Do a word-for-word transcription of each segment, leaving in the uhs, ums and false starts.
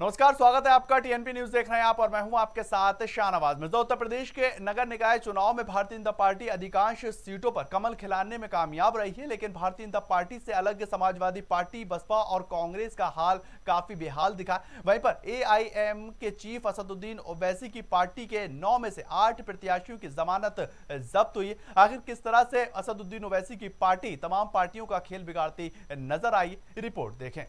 नमस्कार, स्वागत है आपका। टीएनपी न्यूज देख रहे हैं आप और मैं हूं आपके साथ शान आवाज में। उत्तर प्रदेश के नगर निकाय चुनाव में भारतीय जनता पार्टी अधिकांश सीटों पर कमल खिलाने में कामयाब रही है, लेकिन भारतीय जनता पार्टी से अलग समाजवादी पार्टी, बसपा और कांग्रेस का हाल काफी बेहाल दिखा। वहीं पर एआईएमआईएम के चीफ असदुद्दीन ओवैसी की पार्टी के नौ में से आठ प्रत्याशियों की जमानत जब्त हुई। आखिर किस तरह से असदुद्दीन ओवैसी की पार्टी तमाम पार्टियों का खेल बिगाड़ती नजर आई, रिपोर्ट देखें।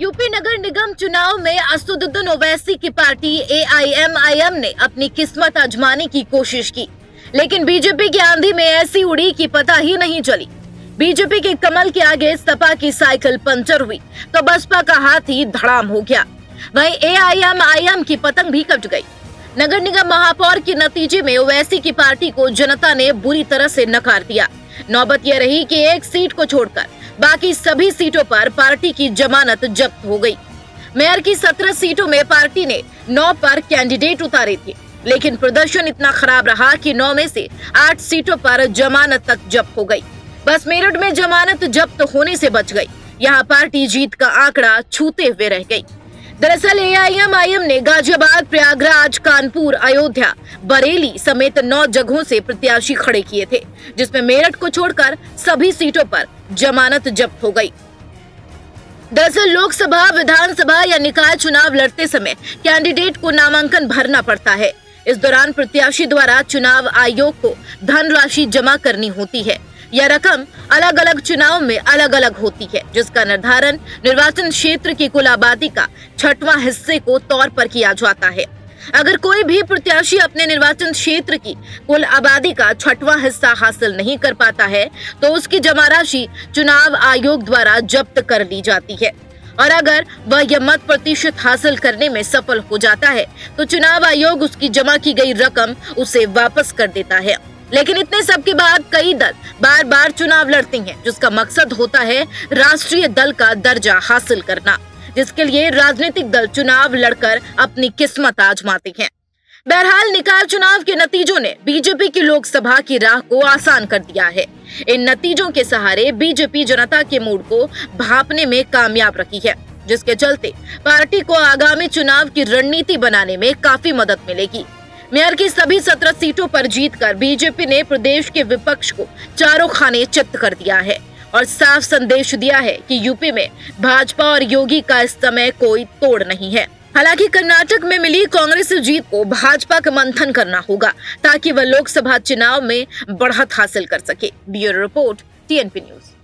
यूपी नगर निगम चुनाव में असदुद्दीन ओवैसी की पार्टी एआईएमआईएम ने अपनी किस्मत आजमाने की कोशिश की, लेकिन बीजेपी की आंधी में ऐसी उड़ी कि पता ही नहीं चली। बीजेपी के कमल के आगे सपा की साइकिल पंचर हुई तो बसपा का हाथी धड़ाम हो गया, वहीं एआईएमआईएम की पतंग भी कट गई। नगर निगम महापौर के नतीजे में ओवैसी की पार्टी को जनता ने बुरी तरह से नकार दिया। नौबत यह रही कि एक सीट को छोड़कर बाकी सभी सीटों पर पार्टी की जमानत जब्त हो गई। मेयर की सत्रह सीटों में पार्टी ने नौ पर कैंडिडेट उतारे थे, लेकिन प्रदर्शन इतना खराब रहा कि नौ में से आठ सीटों पर जमानत तक जब्त हो गई। बस मेरठ में जमानत जब्त होने से बच गई, यहाँ पार्टी जीत का आंकड़ा छूते हुए रह गई। दरअसल एआईएमआईएम ने गाजियाबाद, प्रयागराज, कानपुर, अयोध्या, बरेली समेत नौ जगहों से प्रत्याशी खड़े किए थे, जिसमें मेरठ को छोड़कर सभी सीटों पर जमानत जब्त हो गई। दरअसल लोकसभा, विधानसभा या निकाय चुनाव लड़ते समय कैंडिडेट को नामांकन भरना पड़ता है। इस दौरान प्रत्याशी द्वारा चुनाव आयोग को धनराशि जमा करनी होती है। यह रकम अलग अलग चुनाव में अलग अलग होती है, जिसका निर्धारण निर्वाचन क्षेत्र की कुल आबादी का छठवां हिस्से को तौर पर किया जाता है। अगर कोई भी प्रत्याशी अपने निर्वाचन क्षेत्र की कुल आबादी का छठवां हिस्सा हासिल नहीं कर पाता है तो उसकी जमा राशि चुनाव आयोग द्वारा जब्त कर ली जाती है, और अगर वह यह मत प्रतिशत हासिल करने में सफल हो जाता है तो चुनाव आयोग उसकी जमा की गई रकम उसे वापस कर देता है। लेकिन इतने सब के बाद कई दल बार बार चुनाव लड़ते हैं, जिसका मकसद होता है राष्ट्रीय दल का दर्जा हासिल करना, जिसके लिए राजनीतिक दल चुनाव लड़कर अपनी किस्मत आजमाते हैं। बहरहाल निकाय चुनाव के नतीजों ने बीजेपी की लोकसभा की राह को आसान कर दिया है। इन नतीजों के सहारे बीजेपी जनता के मूड को भांपने में कामयाब रही है, जिसके चलते पार्टी को आगामी चुनाव की रणनीति बनाने में काफी मदद मिलेगी। मेयर की सभी सत्रह सीटों पर जीतकर बीजेपी ने प्रदेश के विपक्ष को चारों खाने चित्त कर दिया है और साफ संदेश दिया है कि यूपी में भाजपा और योगी का इस समय कोई तोड़ नहीं है। हालांकि कर्नाटक में मिली कांग्रेस जीत को भाजपा का मंथन करना होगा ताकि वह लोकसभा चुनाव में बढ़त हासिल कर सके। Bureau report, TNP news.